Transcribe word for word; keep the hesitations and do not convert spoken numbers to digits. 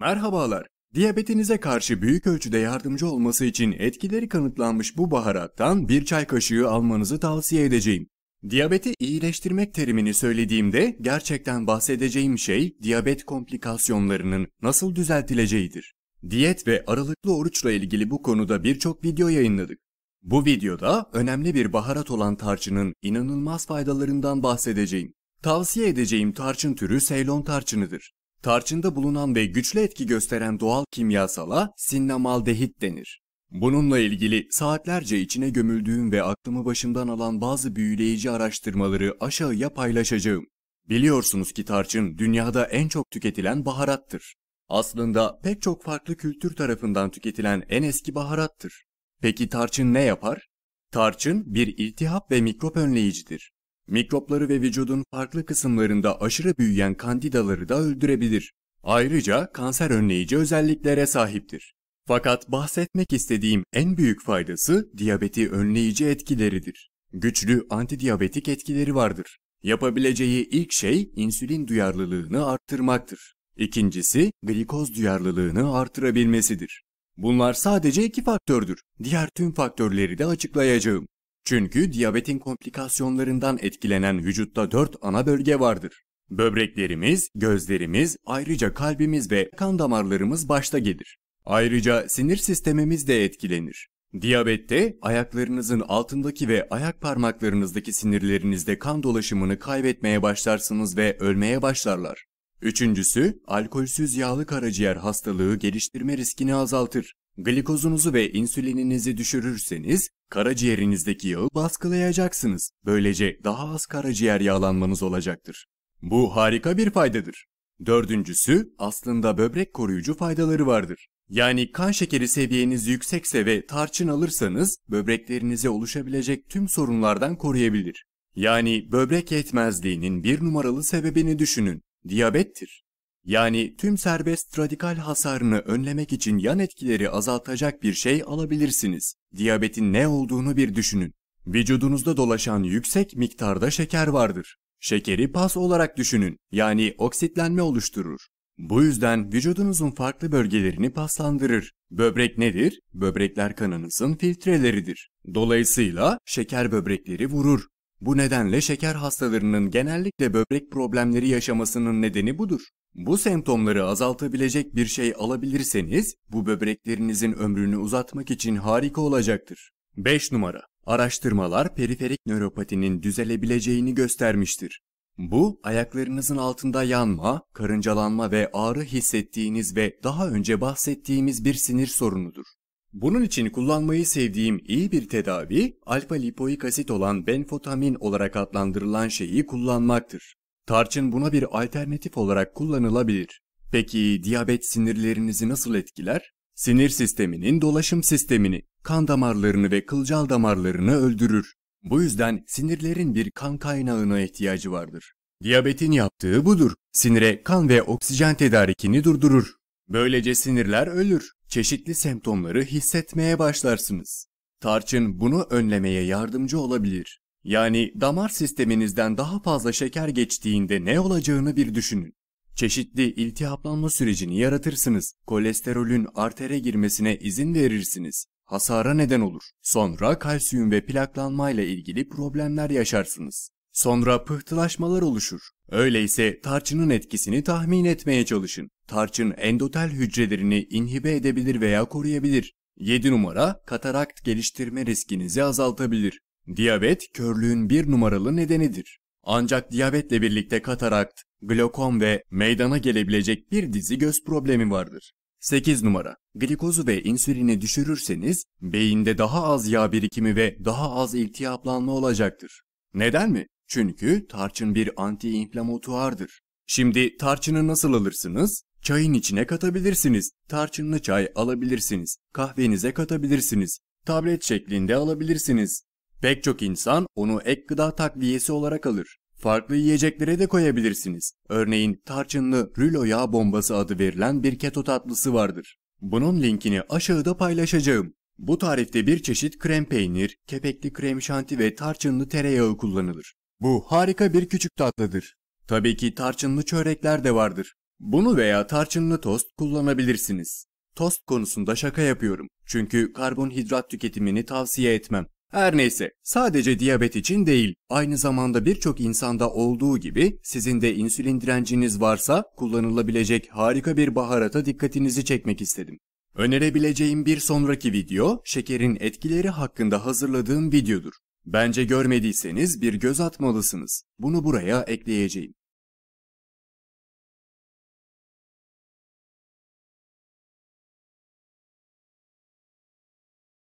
Merhabalar, diyabetinize karşı büyük ölçüde yardımcı olması için etkileri kanıtlanmış bu baharattan bir çay kaşığı almanızı tavsiye edeceğim. Diyabeti iyileştirmek terimini söylediğimde gerçekten bahsedeceğim şey diyabet komplikasyonlarının nasıl düzeltileceğidir. Diyet ve aralıklı oruçla ilgili bu konuda birçok video yayınladık. Bu videoda önemli bir baharat olan tarçının inanılmaz faydalarından bahsedeceğim. Tavsiye edeceğim tarçın türü Seylan tarçınıdır. Tarçında bulunan ve güçlü etki gösteren doğal kimyasala sinnamaldehit denir. Bununla ilgili saatlerce içine gömüldüğüm ve aklımı başımdan alan bazı büyüleyici araştırmaları aşağıya paylaşacağım. Biliyorsunuz ki tarçın dünyada en çok tüketilen baharattır. Aslında pek çok farklı kültür tarafından tüketilen en eski baharattır. Peki tarçın ne yapar? Tarçın bir iltihap ve mikrop önleyicidir. Mikropları ve vücudun farklı kısımlarında aşırı büyüyen kandidaları da öldürebilir. Ayrıca kanser önleyici özelliklere sahiptir. Fakat bahsetmek istediğim en büyük faydası diyabeti önleyici etkileridir. Güçlü antidiyabetik etkileri vardır. Yapabileceği ilk şey insülin duyarlılığını arttırmaktır. İkincisi glikoz duyarlılığını artırabilmesidir. Bunlar sadece iki faktördür. Diğer tüm faktörleri de açıklayacağım. Çünkü diyabetin komplikasyonlarından etkilenen vücutta dört ana bölge vardır. Böbreklerimiz, gözlerimiz, ayrıca kalbimiz ve kan damarlarımız başta gelir. Ayrıca sinir sistemimiz de etkilenir. Diyabette ayaklarınızın altındaki ve ayak parmaklarınızdaki sinirlerinizde kan dolaşımını kaybetmeye başlarsınız ve ölmeye başlarlar. Üçüncüsü, alkolsüz yağlı karaciğer hastalığı geliştirme riskini azaltır. Glikozunuzu ve insülininizi düşürürseniz karaciğerinizdeki yağı baskılayacaksınız. Böylece daha az karaciğer yağlanmanız olacaktır. Bu harika bir faydadır. Dördüncüsü, aslında böbrek koruyucu faydaları vardır. Yani kan şekeri seviyeniz yüksekse ve tarçın alırsanız böbreklerinize oluşabilecek tüm sorunlardan koruyabilir. Yani böbrek yetmezliğinin bir numaralı sebebini düşünün. Diyabettir. Yani tüm serbest radikal hasarını önlemek için yan etkileri azaltacak bir şey alabilirsiniz. Diyabetin ne olduğunu bir düşünün. Vücudunuzda dolaşan yüksek miktarda şeker vardır. Şekeri pas olarak düşünün, yani oksitlenme oluşturur. Bu yüzden vücudunuzun farklı bölgelerini paslandırır. Böbrek nedir? Böbrekler kanınızın filtreleridir. Dolayısıyla şeker böbrekleri vurur. Bu nedenle şeker hastalarının genellikle böbrek problemleri yaşamasının nedeni budur. Bu semptomları azaltabilecek bir şey alabilirseniz bu böbreklerinizin ömrünü uzatmak için harika olacaktır. beş numara. Araştırmalar periferik nöropatinin düzelebileceğini göstermiştir. Bu, ayaklarınızın altında yanma, karıncalanma ve ağrı hissettiğiniz ve daha önce bahsettiğimiz bir sinir sorunudur. Bunun için kullanmayı sevdiğim iyi bir tedavi, alfa lipoik asit olan benfotamin olarak adlandırılan şeyi kullanmaktır. Tarçın buna bir alternatif olarak kullanılabilir. Peki diyabet sinirlerinizi nasıl etkiler? Sinir sisteminin dolaşım sistemini, kan damarlarını ve kılcal damarlarını öldürür. Bu yüzden sinirlerin bir kan kaynağına ihtiyacı vardır. Diyabetin yaptığı budur. Sinire kan ve oksijen tedarikini durdurur. Böylece sinirler ölür. Çeşitli semptomları hissetmeye başlarsınız. Tarçın bunu önlemeye yardımcı olabilir. Yani damar sisteminizden daha fazla şeker geçtiğinde ne olacağını bir düşünün. Çeşitli iltihaplanma sürecini yaratırsınız. Kolesterolün artere girmesine izin verirsiniz. Hasara neden olur. Sonra kalsiyum ve plaklanmayla ilgili problemler yaşarsınız. Sonra pıhtılaşmalar oluşur. Öyleyse tarçının etkisini tahmin etmeye çalışın. Tarçın endotel hücrelerini inhibe edebilir veya koruyabilir. yedi numara, katarakt geliştirme riskinizi azaltabilir. Diyabet, körlüğün bir numaralı nedenidir. Ancak diyabetle birlikte katarakt, glokom ve meydana gelebilecek bir dizi göz problemi vardır. sekiz numara, glikozu ve insülini düşürürseniz beyinde daha az yağ birikimi ve daha az iltihaplanma olacaktır. Neden mi? Çünkü tarçın bir anti-inflamatuardır. Şimdi tarçını nasıl alırsınız? Çayın içine katabilirsiniz. Tarçınlı çay alabilirsiniz. Kahvenize katabilirsiniz. Tablet şeklinde alabilirsiniz. Pek çok insan onu ek gıda takviyesi olarak alır. Farklı yiyeceklere de koyabilirsiniz. Örneğin tarçınlı rulo yağ bombası adı verilen bir keto tatlısı vardır. Bunun linkini aşağıda paylaşacağım. Bu tarifte bir çeşit krem peynir, kepekli krem şanti ve tarçınlı tereyağı kullanılır. Bu harika bir küçük tatlıdır. Tabii ki tarçınlı çörekler de vardır. Bunu veya tarçınlı tost kullanabilirsiniz. Tost konusunda şaka yapıyorum. Çünkü karbonhidrat tüketimini tavsiye etmem. Her neyse, sadece diyabet için değil, aynı zamanda birçok insanda olduğu gibi sizin de insülin direnciniz varsa kullanılabilecek harika bir baharata dikkatinizi çekmek istedim. Önerebileceğim bir sonraki video, şekerin etkileri hakkında hazırladığım videodur. Bence görmediyseniz bir göz atmalısınız. Bunu buraya ekleyeceğim.